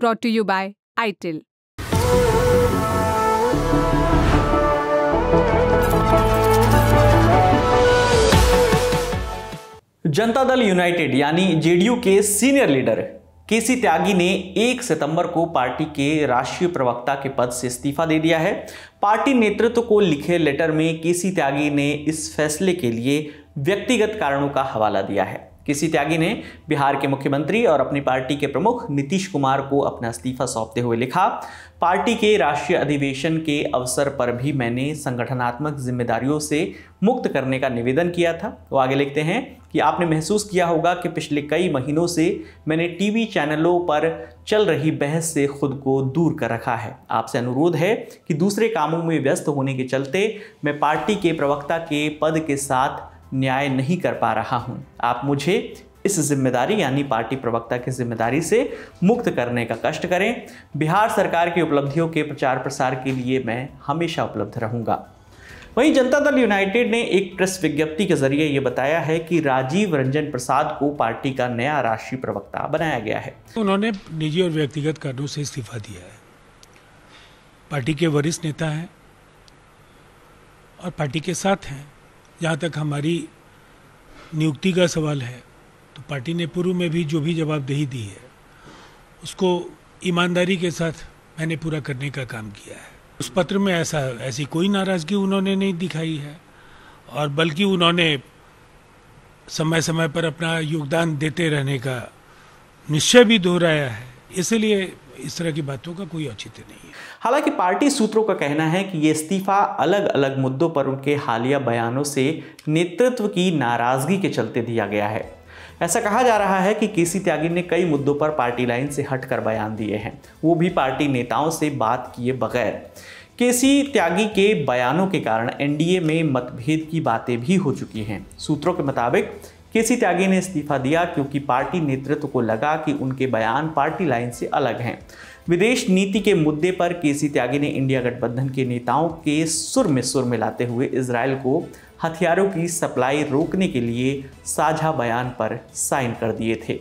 Brought to you by Airtel। Janata Dal United यानी JDU के senior leader केसी त्यागी ने 1 सितंबर को पार्टी के राष्ट्रीय प्रवक्ता के पद से इस्तीफा दे दिया है। पार्टी नेतृत्व को लिखे लेटर में केसी त्यागी ने इस फैसले के लिए व्यक्तिगत कारणों का हवाला दिया है। केसी त्यागी ने बिहार के मुख्यमंत्री और अपनी पार्टी के प्रमुख नीतीश कुमार को अपना इस्तीफा सौंपते हुए लिखा, पार्टी के राष्ट्रीय अधिवेशन के अवसर पर भी मैंने संगठनात्मक जिम्मेदारियों से मुक्त करने का निवेदन किया था। वो आगे लिखते हैं कि आपने महसूस किया होगा कि पिछले कई महीनों से मैंने टीवी चैनलों पर चल रही बहस से खुद को दूर कर रखा है। आपसे अनुरोध है कि दूसरे कामों में व्यस्त होने के चलते मैं पार्टी के प्रवक्ता के पद के साथ न्याय नहीं कर पा रहा हूं। आप मुझे इस जिम्मेदारी यानी पार्टी प्रवक्ता की जिम्मेदारी से मुक्त करने का कष्ट करें। बिहार सरकार की उपलब्धियों के प्रचार प्रसार के लिए मैं हमेशा उपलब्ध रहूंगा। वहीं जनता दल यूनाइटेड ने एक प्रेस विज्ञप्ति के जरिए ये बताया है कि राजीव रंजन प्रसाद को पार्टी का नया राष्ट्रीय प्रवक्ता बनाया गया है। उन्होंने निजी और व्यक्तिगत कारणों से इस्तीफा दिया है। पार्टी के वरिष्ठ नेता हैं और पार्टी के साथ हैं। जहाँ तक हमारी नियुक्ति का सवाल है तो पार्टी ने पूर्व में भी जो भी जवाबदेही दी है उसको ईमानदारी के साथ मैंने पूरा करने का काम किया है। उस पत्र में ऐसी कोई नाराज़गी उन्होंने नहीं दिखाई है और बल्कि उन्होंने समय समय पर अपना योगदान देते रहने का निश्चय भी दोहराया है। इसलिए इस तरह की बातों का कोई औचित्य नहीं है। हालांकि पार्टी सूत्रों का कहना है कि ये इस्तीफा अलग अलग मुद्दों पर उनके हालिया बयानों से नेतृत्व की नाराजगी के चलते दिया गया है। ऐसा कहा जा रहा है कि केसी त्यागी ने कई मुद्दों पर पार्टी लाइन से हटकर बयान दिए हैं, वो भी पार्टी नेताओं से बात किए बगैर। केसी त्यागी के बयानों के कारण एनडीए में मतभेद की बातें भी हो चुकी हैं। सूत्रों के मुताबिक केसी त्यागी ने इस्तीफा दिया क्योंकि पार्टी नेतृत्व को लगा कि उनके बयान पार्टी लाइन से अलग हैं। विदेश नीति के मुद्दे पर केसी त्यागी ने इंडिया गठबंधन के नेताओं के सुर मिलाते हुए इजरायल को हथियारों की सप्लाई रोकने के लिए साझा बयान पर साइन कर दिए थे।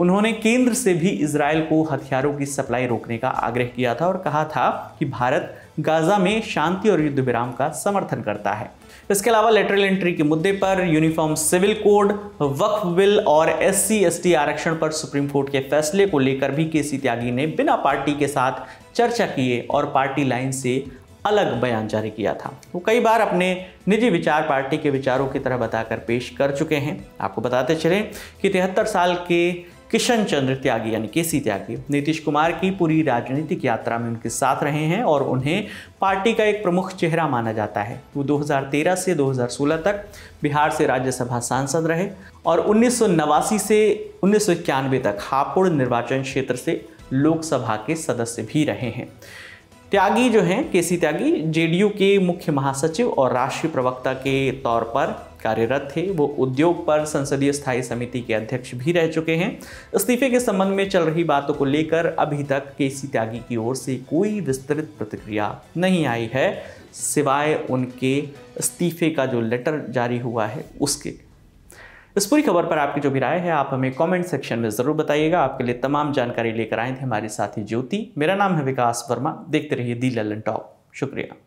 उन्होंने केंद्र से भी इजरायल को हथियारों की सप्लाई रोकने का आग्रह किया था और कहा था कि भारत गाजा में शांति और युद्ध विराम का समर्थन करता है। इसके अलावा लेटरल एंट्री के मुद्दे पर, यूनिफॉर्म सिविल कोड, वक्फ बिल और SC/ST आरक्षण पर सुप्रीम कोर्ट के फैसले को लेकर भी केसी त्यागी ने बिना पार्टी के साथ चर्चा किए और पार्टी लाइन से अलग बयान जारी किया था। वो कई बार अपने निजी विचार पार्टी के विचारों की तरह बताकर पेश कर चुके हैं। आपको बताते चलें कि 73 साल के किशन चंद्र त्यागी यानी केसी त्यागी नीतीश कुमार की पूरी राजनीतिक यात्रा में उनके साथ रहे हैं और उन्हें पार्टी का एक प्रमुख चेहरा माना जाता है। वो 2013 से 2016 तक बिहार से राज्यसभा सांसद रहे और 1989 से 1991 तक हापुड़ निर्वाचन क्षेत्र से लोकसभा के सदस्य भी रहे हैं। त्यागी जो हैं, केसी त्यागी जेडीयू के मुख्य महासचिव और राष्ट्रीय प्रवक्ता के तौर पर कार्यरत थे। वो उद्योग पर संसदीय स्थायी समिति के अध्यक्ष भी रह चुके हैं। इस्तीफे के संबंध में चल रही बातों को लेकर अभी तक केसी त्यागी की ओर से कोई विस्तृत प्रतिक्रिया नहीं आई है, सिवाय उनके इस्तीफे का जो लेटर जारी हुआ है उसके। इस पूरी खबर पर आपकी जो भी राय है आप हमें कमेंट सेक्शन में ज़रूर बताइएगा। आपके लिए तमाम जानकारी लेकर आए थे हमारे साथी ज्योति। मेरा नाम है विकास वर्मा। देखते रहिए दी लल्लन टॉप। शुक्रिया।